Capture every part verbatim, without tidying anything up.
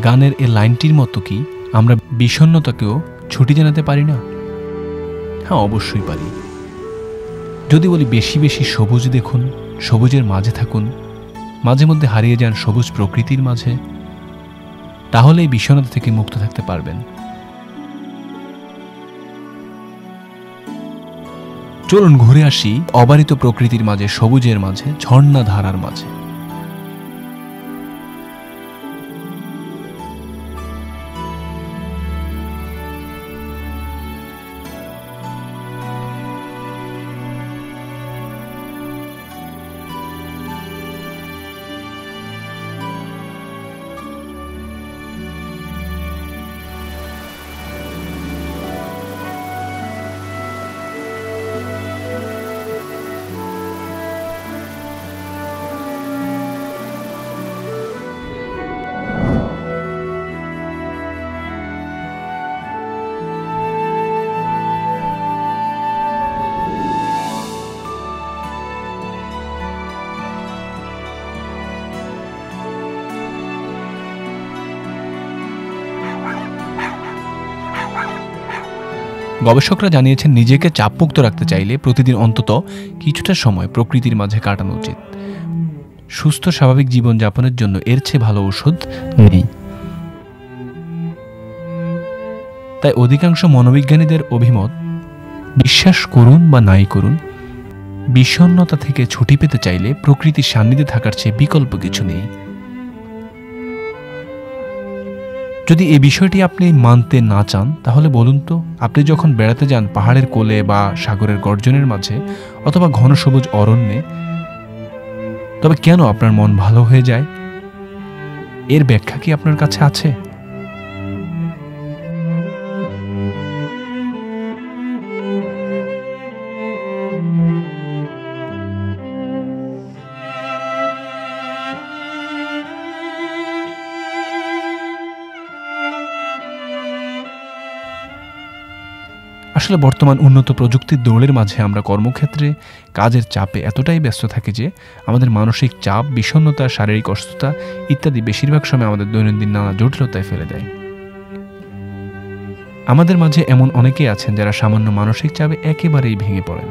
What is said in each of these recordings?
गानेर ए लाइनटिर मतो कि आमरा विषण्णताकेओ छुटी जानाते पारी ना? हाँ अवश्यई पारी। जोदि बोली बेशी बेशी सबुज देखुन, सबुजेर माझे थाकुन, माझे मध्ये हारिये जान सबुज प्रकृतिर माझे, ताहलेई विषण्णता थेके मुक्त थाकते पारबेन। चलुन घुरे आसि अबारित प्रकृतिर माझे, सबुजेर माझे, झर्णा धारार माझे। গবেষকরা জানিয়েছেন নিজেকে চাপমুক্ত রাখতে চাইলে প্রতিদিন অন্তত কিছুটা সময় প্রকৃতির মাঝে কাটানো উচিত। সুস্থ স্বাভাবিক জীবন যাপনের জন্য এর চেয়ে ভালো ঔষধ নেই। তাই অধিকাংশ মনোবিজ্ঞানীদের অভিমত, বিশ্বাস করুন বা নাই করুন, বিষণ্ণতা থেকে ছুটি পেতে চাইলে প্রকৃতির সান্নিধ্যে থাকার চেয়ে বিকল্প কিছু নেই। যদি এই বিষয়টি আপনি মানতে না চান তাহলে বলুন তো, আপনি যখন বেড়াতে যান পাহাড়ের কোলে বা সাগরের গর্জনের মাঝে অথবা ঘন সবুজ অরণ্যে, তবে কেন আপনার মন ভালো হয়ে যায়? এর ব্যাখ্যা কি আপনার কাছে আছে? আসলে বর্তমান উন্নত প্রযুক্তির দৌড়ের মাঝে আমরা কর্মক্ষেত্রে কাজের চাপে এতটাই ব্যস্ত থাকি যে আমাদের মানসিক চাপ, বিষণ্ণতা, শারীরিক অসুস্থতা ইত্যাদি বেশিরভাগ সময় আমাদের দৈনন্দিন নানা জটিলতায় ফেলে দেয়। আমাদের মাঝে এমন অনেকেই আছেন যারা সামান্য মানসিক চাপে একেবারেই ভেঙে পড়েন।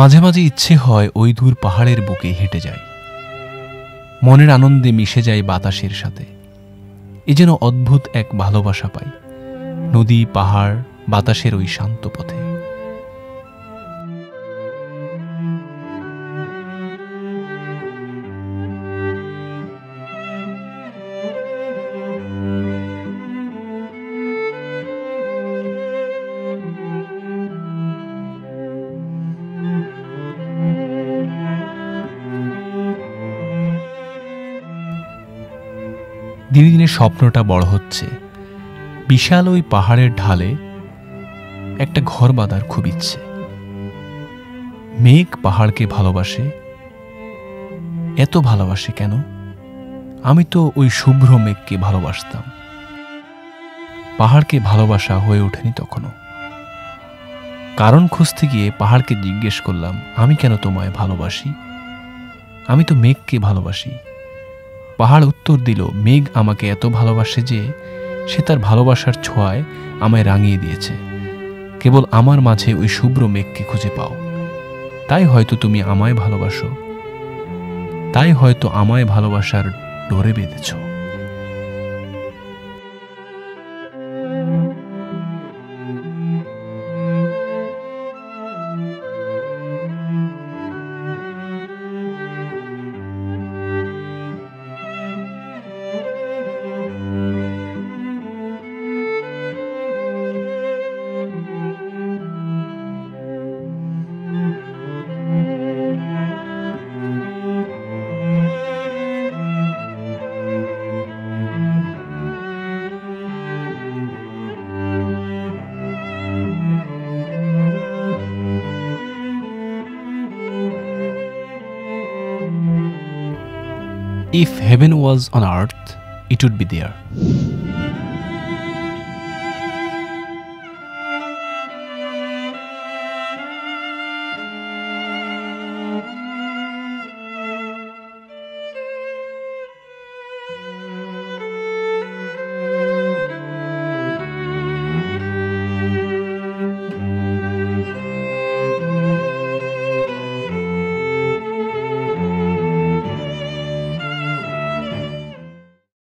মাঝে মাঝে ইচ্ছে হয় ওই দূর পাহাড়ের বুকে হেঁটে যাই, মনের আনন্দে মিশে যাই বাতাসের সাথে। এ যেন অদ্ভুত এক ভালোবাসা পাই নদী, পাহাড়, বাতাসের ওই শান্ত পথে। দিনে দিনে স্বপ্নটা বড় হচ্ছে, বিশাল ওই পাহাড়ের ঢালে একটা ঘর বাঁধার খুব ইচ্ছে। মেঘ পাহাড়কে ভালোবাসে, এত ভালোবাসে কেন? আমি তো ওই শুভ্র মেঘকে ভালোবাসতাম, পাহাড়কে ভালোবাসা হয়ে ওঠেনি তখনও। কারণ খুঁজতে গিয়ে পাহাড়কে জিজ্ঞেস করলাম, আমি কেন তোমায় ভালোবাসি? আমি তো মেঘকে ভালোবাসি। পাহাড় উত্তর দিল, মেঘ আমাকে এত ভালোবাসে যে সে তার ভালোবাসার ছোঁয়ায় আমায় রাঙিয়ে দিয়েছে। কেবল আমার মাঝে ওই শুভ্র মেঘকে খুঁজে পাও, তাই হয়তো তুমি আমায় ভালোবাসো, তাই হয়তো আমায় ভালোবাসার ডোরে বেঁধেছো। Mm-hmm. If heaven was on earth, it would be there.